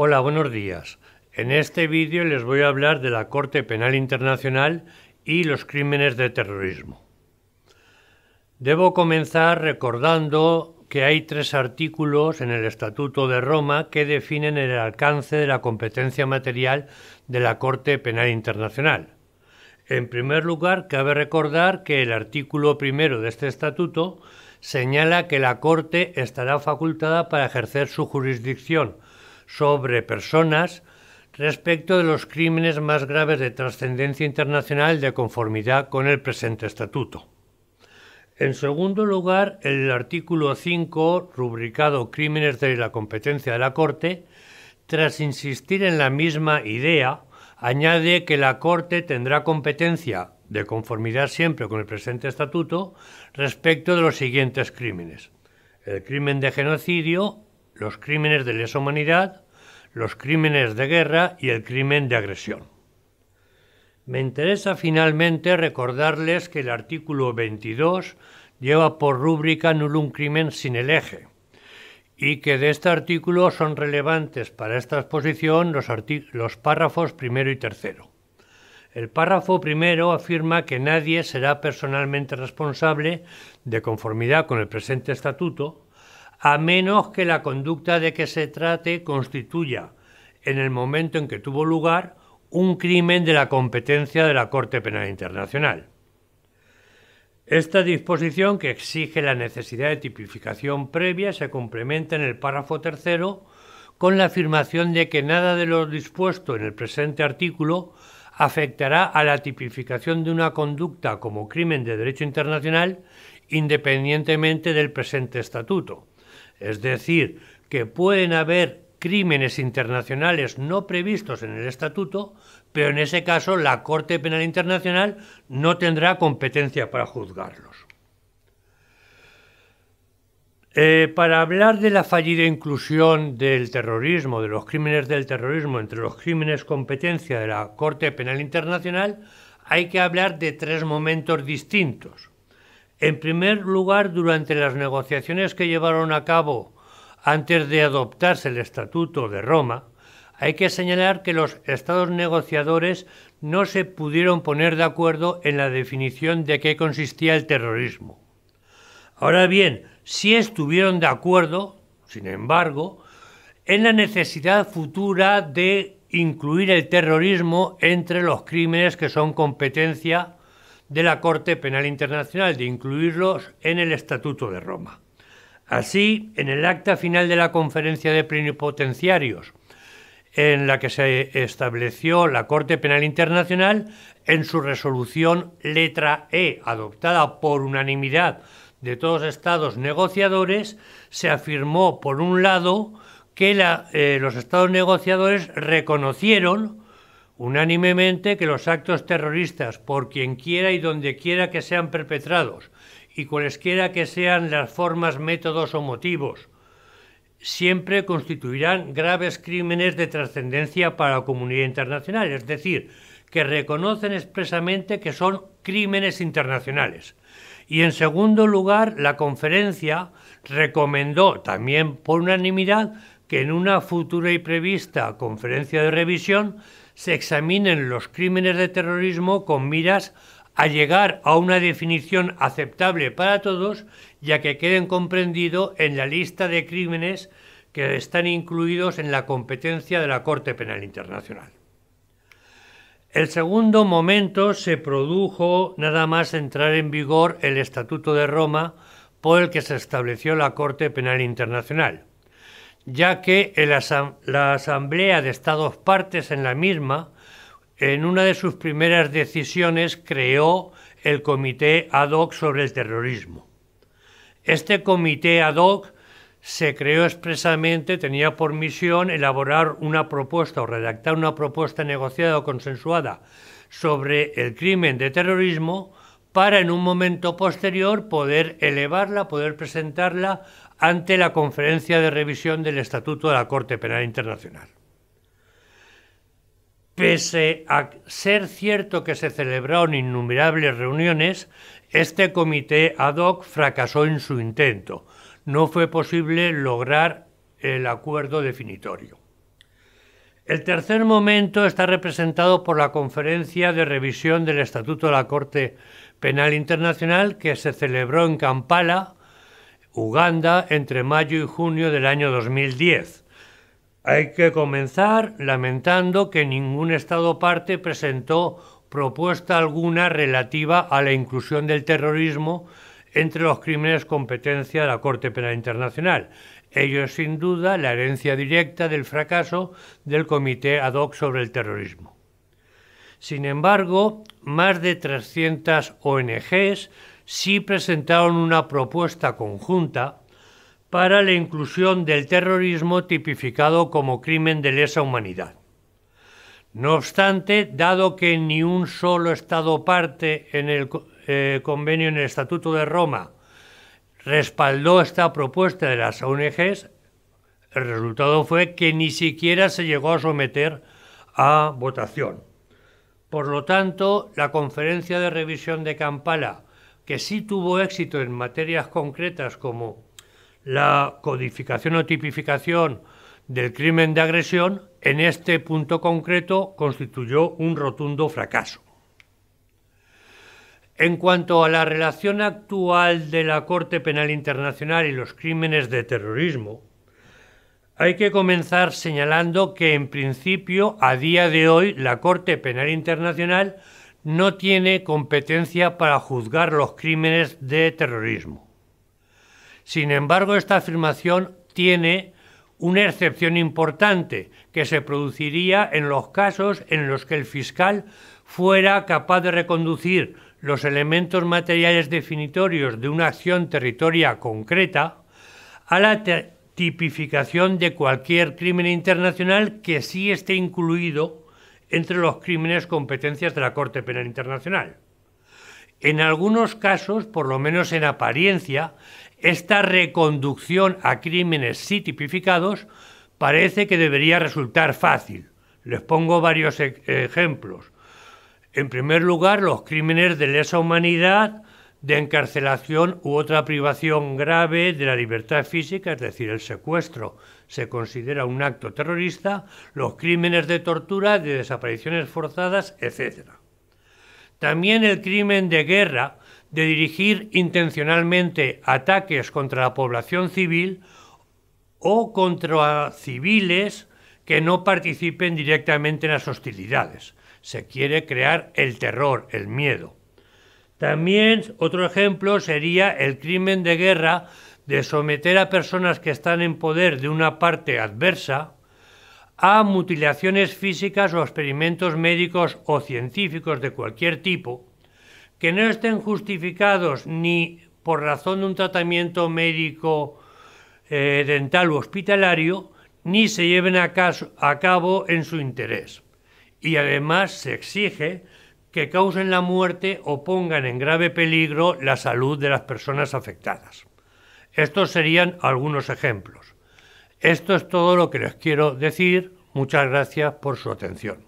Hola, buenos días. En este vídeo les voy a hablar de la Corte Penal Internacional y los crímenes de terrorismo. Debo comenzar recordando que hay tres artículos en el Estatuto de Roma que definen el alcance de la competencia material de la Corte Penal Internacional. En primer lugar, cabe recordar que el artículo primero de este Estatuto señala que la Corte estará facultada para ejercer su jurisdicción sobre personas respecto de los crímenes más graves de trascendencia internacional de conformidad con el presente estatuto. En segundo lugar, el artículo 5, rubricado Crímenes de la competencia de la Corte, tras insistir en la misma idea, añade que la Corte tendrá competencia, de conformidad siempre con el presente estatuto, respecto de los siguientes crímenes: el crimen de genocidio, los crímenes de lesa humanidad, los crímenes de guerra y el crimen de agresión. Me interesa finalmente recordarles que el artículo 22 lleva por rúbrica nullum crimen sine lege y que de este artículo son relevantes para esta exposición los párrafos primero y tercero. El párrafo primero afirma que nadie será personalmente responsable, de conformidad con el presente estatuto, a menos que la conducta de que se trate constituya, en el momento en que tuvo lugar, un crimen de la competencia de la Corte Penal Internacional. Esta disposición, que exige la necesidad de tipificación previa, se complementa en el párrafo tercero con la afirmación de que nada de lo dispuesto en el presente artículo afectará a la tipificación de una conducta como crimen de derecho internacional independientemente del presente estatuto. Es decir, que pueden haber crímenes internacionales no previstos en el Estatuto, pero en ese caso la Corte Penal Internacional no tendrá competencia para juzgarlos. Para hablar de la fallida inclusión del terrorismo, de los crímenes del terrorismo, entre los crímenes competencia de la Corte Penal Internacional, hay que hablar de tres momentos distintos. En primer lugar, durante las negociaciones que llevaron a cabo antes de adoptarse el Estatuto de Roma, hay que señalar que los estados negociadores no se pudieron poner de acuerdo en la definición de qué consistía el terrorismo. Ahora bien, sí estuvieron de acuerdo, sin embargo, en la necesidad futura de incluir el terrorismo entre los crímenes que son competencia de la Corte Penal Internacional, de incluirlos en el Estatuto de Roma. Así, en el acta final de la Conferencia de Plenipotenciarios, en la que se estableció la Corte Penal Internacional, en su resolución letra E, adoptada por unanimidad de todos los estados negociadores, se afirmó, por un lado, que los estados negociadores reconocieron unánimemente que los actos terroristas, por quien quiera y donde quiera que sean perpetrados, y cualesquiera que sean las formas, métodos o motivos, siempre constituirán graves crímenes de trascendencia para la comunidad internacional, es decir, que reconocen expresamente que son crímenes internacionales. Y en segundo lugar, la conferencia recomendó, también por unanimidad, que en una futura y prevista conferencia de revisión se examinen los crímenes de terrorismo con miras a llegar a una definición aceptable para todos, ya que queden comprendidos en la lista de crímenes que están incluidos en la competencia de la Corte Penal Internacional. El segundo momento se produjo nada más entrar en vigor el Estatuto de Roma, por el que se estableció la Corte Penal Internacional, ya que la Asamblea de Estados Partes en la misma, en una de sus primeras decisiones, creó el Comité Ad hoc sobre el terrorismo. Este Comité Ad hoc se creó expresamente, tenía por misión elaborar una propuesta o redactar una propuesta negociada o consensuada sobre el crimen de terrorismo para en un momento posterior poder elevarla, poder presentarla ante la Conferencia de Revisión del Estatuto de la Corte Penal Internacional. Pese a ser cierto que se celebraron innumerables reuniones, este comité ad hoc fracasó en su intento. No fue posible lograr el acuerdo definitorio. El tercer momento está representado por la Conferencia de Revisión del Estatuto de la Corte Penal Internacional, que se celebró en Kampala, Uganda, entre mayo y junio del año 2010. Hay que comenzar lamentando que ningún Estado parte presentó propuesta alguna relativa a la inclusión del terrorismo entre los crímenes competencia de la Corte Penal Internacional. Ello es sin duda la herencia directa del fracaso del Comité Ad hoc sobre el terrorismo. Sin embargo, más de 300 ONGs sí presentaron una propuesta conjunta para la inclusión del terrorismo tipificado como crimen de lesa humanidad. No obstante, dado que ni un solo Estado parte en el convenio en el Estatuto de Roma respaldó esta propuesta de las ONGs, el resultado fue que ni siquiera se llegó a someter a votación. Por lo tanto, la Conferencia de Revisión de Kampala, que sí tuvo éxito en materias concretas como la codificación o tipificación del crimen de agresión, en este punto concreto constituyó un rotundo fracaso. En cuanto a la relación actual de la Corte Penal Internacional y los crímenes de terrorismo, hay que comenzar señalando que, en principio, a día de hoy, la Corte Penal Internacional no tiene competencia para juzgar los crímenes de terrorismo. Sin embargo, esta afirmación tiene una excepción importante que se produciría en los casos en los que el fiscal fuera capaz de reconducir los elementos materiales definitorios de una acción territorial concreta a la tipificación de cualquier crimen internacional que sí esté incluido entre los crímenes competencias de la Corte Penal Internacional. En algunos casos, por lo menos en apariencia, esta reconducción a crímenes sí tipificados parece que debería resultar fácil. Les pongo varios ejemplos. En primer lugar, los crímenes de lesa humanidad, de encarcelación u otra privación grave de la libertad física, es decir, el secuestro se considera un acto terrorista, los crímenes de tortura, de desapariciones forzadas, etc. También el crimen de guerra, de dirigir intencionalmente ataques contra la población civil o contra civiles que no participen directamente en las hostilidades. Se quiere crear el terror, el miedo. También otro ejemplo sería el crimen de guerra de someter a personas que están en poder de una parte adversa a mutilaciones físicas o experimentos médicos o científicos de cualquier tipo que no estén justificados ni por razón de un tratamiento médico, dental u hospitalario, ni se lleven a cabo en su interés. Y además se exige que causen la muerte o pongan en grave peligro la salud de las personas afectadas. Estos serían algunos ejemplos. Esto es todo lo que les quiero decir. Muchas gracias por su atención.